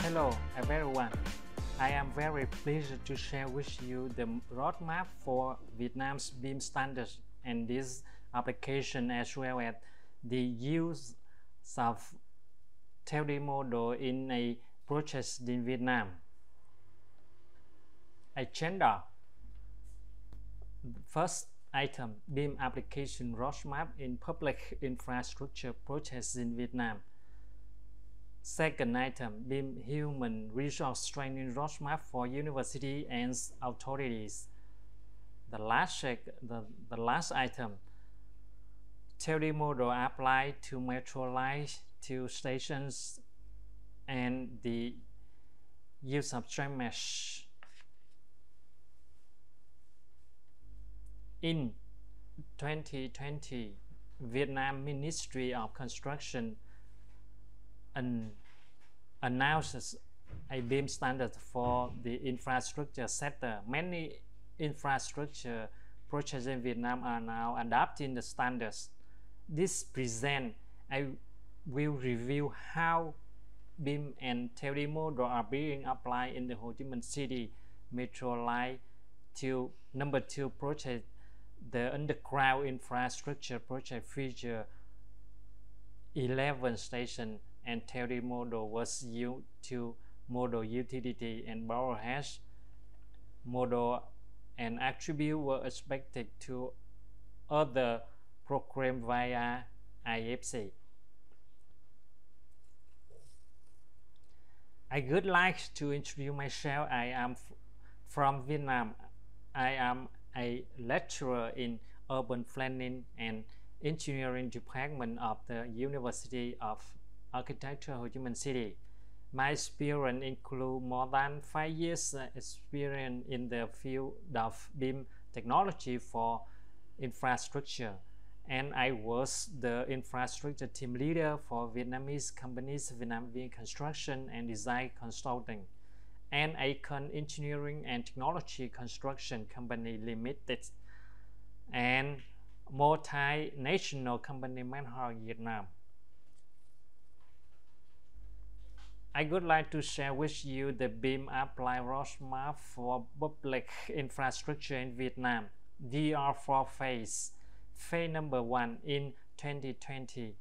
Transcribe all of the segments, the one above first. Hello everyone, I am very pleased to share with you the roadmap for Vietnam's BIM standards and this application, as well as the use of 12D model in a project in Vietnam. Agenda. First item, BIM application roadmap in public infrastructure projects in Vietnam. Second item, BIM human resource training roadmap for university and authorities. The last item, 12D model applied to metro lines, to stations, and the use of train mesh. In 2020, Vietnam Ministry of Construction announces a BIM standard for the infrastructure sector. Many infrastructure projects in Vietnam are now adopting the standards. This present, I will review how BIM and 12D model are being applied in the Ho Chi Minh City metro line to number 2 project, the underground infrastructure project feature 11 stations. And 12D model was used to model utility and power hash. Model and attribute were expected to other program via IFC. I would like to introduce myself. I am from Vietnam. I am a lecturer in urban planning and engineering department of the University of Architecture, Ho Chi Minh City. My experience includes more than 5 years experience in the field of BIM technology for infrastructure, and I was the infrastructure team leader for Vietnamese companies Vietnam Beam Construction and Design Consulting and Aikon Engineering and Technology Construction Company Limited, and multinational company Manho Vietnam. I would like to share with you the BIM apply roadmap for public infrastructure in Vietnam. There are 4 phases. Phase number 1, in 2020,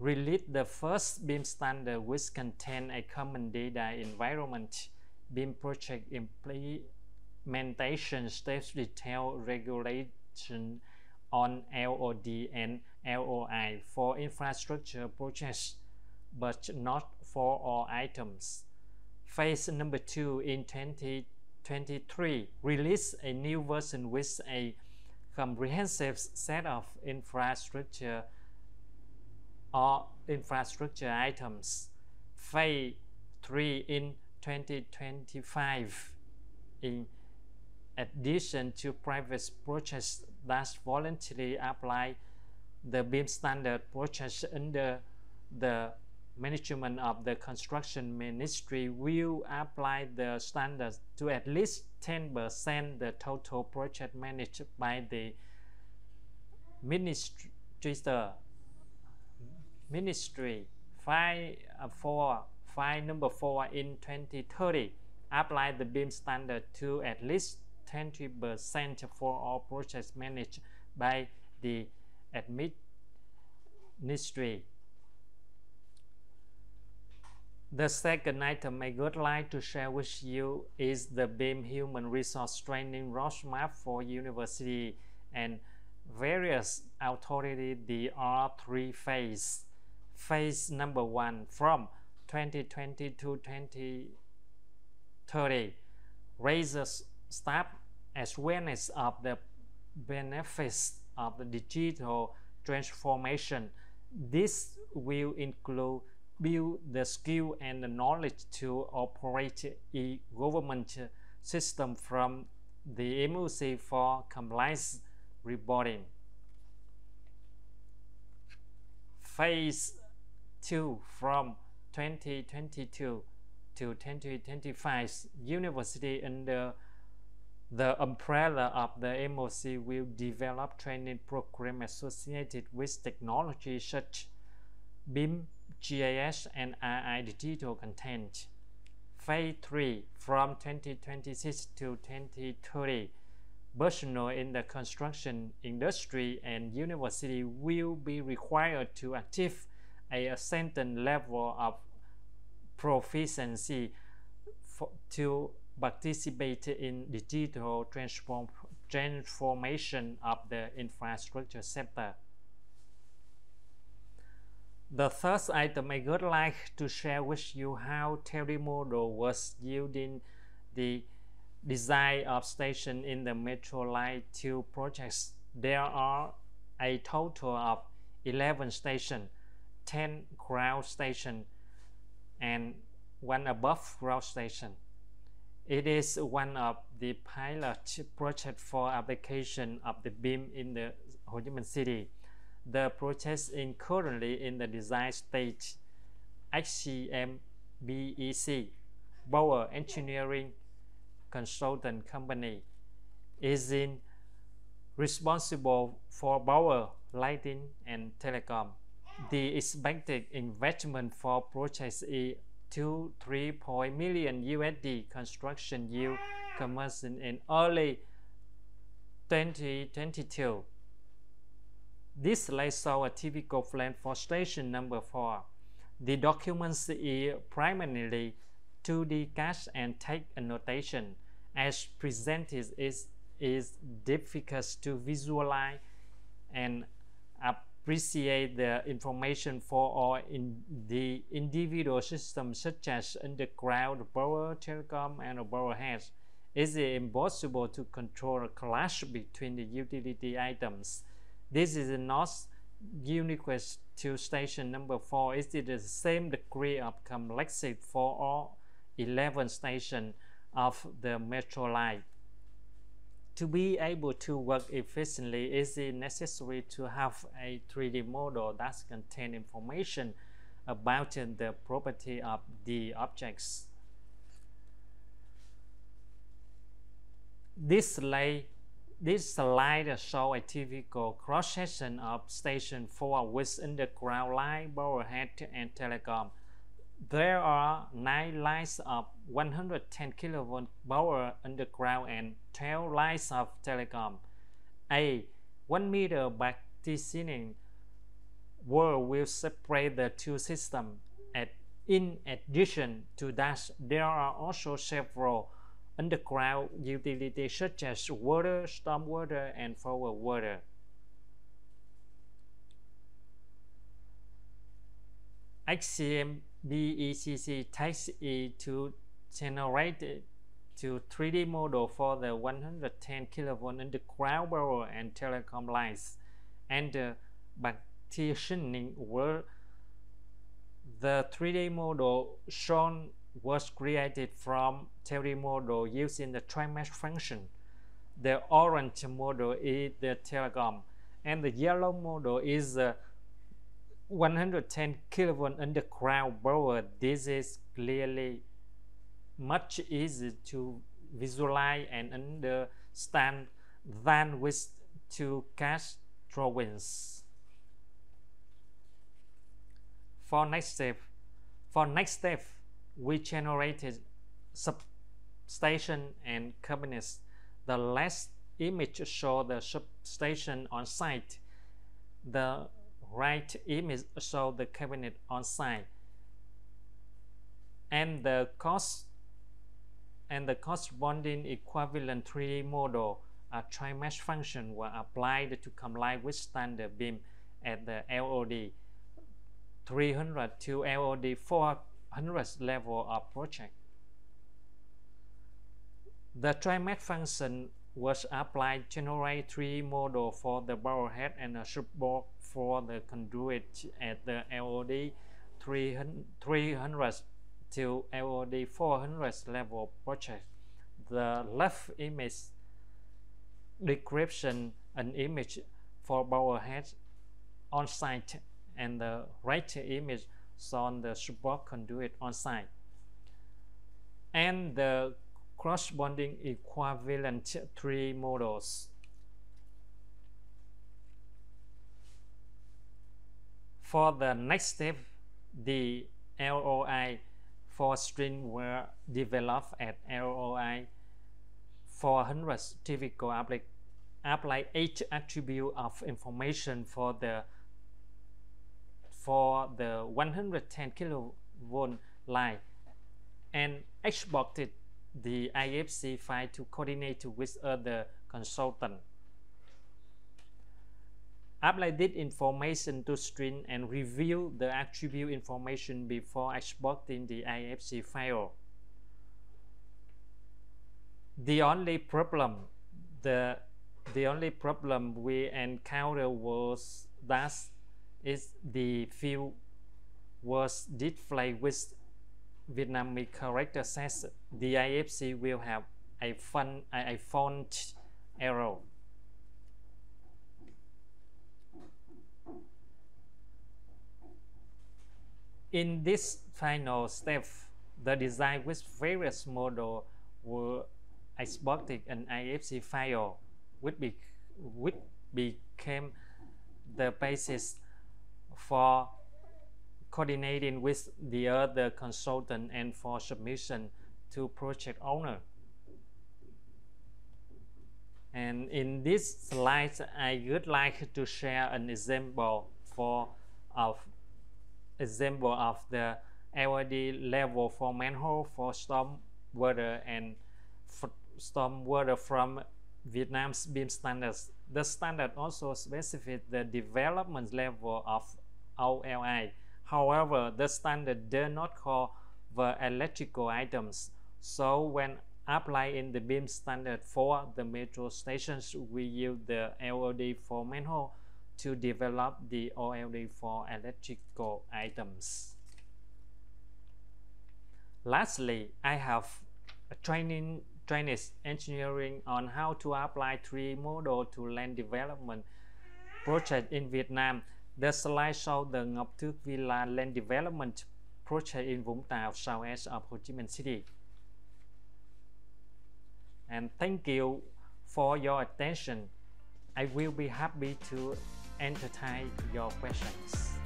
released the first BIM standard which contains a common data environment. BIM project implementation steps detail regulation on LOD and LOI for infrastructure projects, but not for all items. Phase number 2, in 2023, released a new version with a comprehensive set of infrastructure or infrastructure items. Phase 3, in 2025, in addition to private projects that voluntarily apply the BIM standard, projects under the management of the construction ministry will apply the standards to at least 10% the total project managed by the ministry. Number 4, in 2030, apply the BIM standard to at least 20% for all projects managed by the ministry. The second item I would like to share with you is the BIM Human Resource Training Roadmap for University and various authorities. There are 3 phases. Phase number 1, from 2020 to 2030, raises staff awareness of the benefits of the digital transformation. This will include build the skill and the knowledge to operate e-government system from the MOC for compliance reporting. Phase 2, from 2022 to 2025, university under The umbrella of the MOC will develop training programs associated with technologies such as BIM, GIS, and AI digital content. Phase 3, from 2026 to 2030, personnel in the construction industry and university will be required to achieve a certain level of proficiency to participate in digital transformation of the infrastructure sector. The third item, I would like to share with you how 12d Model was yielding the design of stations in the Metro Line 2 projects. There are a total of 11 stations, 10 ground stations, and one above ground station. It is one of the pilot projects for application of the BIM in the Ho Chi Minh City. The project is currently in the design stage. HCMBEC, Power Engineering Consultant Company, is responsible for power, lighting, and telecom. The expected investment for projects is $2.3 million USD. Construction yield commencing in early 2022. This slide shows a typical plan for station number 4. The documents is primarily 2D cash and text annotation. As presented, it is difficult to visualize and appreciate the information for all in the individual systems such as underground, power, telecom, and overhead. It is impossible to control a clash between the utility items. This is not unique to station number 4. It is the same degree of complexity for all 11 stations of the Metro Line. To be able to work efficiently, it is necessary to have a 3D model that contains information about the property of the objects. This slide shows a typical cross-section of Station 4 with underground line, overhead, and telecom. There are 9 lines of 110 kV power underground and 12 lines of telecom. A 1-meter partitioning wall will separate the two systems. In addition to that, there are also several underground utilities such as water, stormwater, and forward water. HCMBEC takes it to generate to 3D model for the 110 kV underground power and telecom lines and the partitioning wall. The 3D model shown was created from 12d Model using the tri-mesh function. The orange model is the telecom, and the yellow model is the 110 kV underground power. This is clearly much easier to visualize and understand than with 2 cash drawings. For next step, we generated substation and cabinets. The last image shows the substation on site. The right image shows the cabinet on site. And the corresponding equivalent 3D model, a tri-mesh function, were applied to comply with standard BIM at the LOD 300 to LOD 400 level of project. The tri-mesh function was applied to generate 3D model for the barrelhead and a support for the conduit at the LOD 300 to LOD 400 level project. The left image description an image for barrelhead on site, and the right image on the support conduit on site. And the corresponding equivalent 3 models. For the next step, the LOI for strings were developed at LOI 400 typical apply 8 attributes of information for the 110 kilovolt line and exported the IFC file to coordinate with other consultants. Apply this information to string and review the attribute information before exporting the IFC file. The only problem we encountered was that the field was displayed with Vietnamese character sets. The IFC will have a font error. In this final step, the design with various models were exported an IFC file, which became the basis for coordinating with the other consultant and for submission to project owner. And in this slide, I would like to share an example of the LOD level for manhole for storm water and storm water from Vietnam's BIM standards. The standard also specifies the development level of OLI. However, the standard does not cover electrical items. So when applying the BIM standard for the metro stations, we use the LOD for manhole to develop the OLD for electrical items. Lastly, I have a training engineering on how to apply 3 model to land development project in Vietnam. The slide shows the Ngọc Thước Villa land development project in Vũng Tàu, southeast of Ho Chi Minh City. And thank you for your attention. I will be happy to entertain your questions.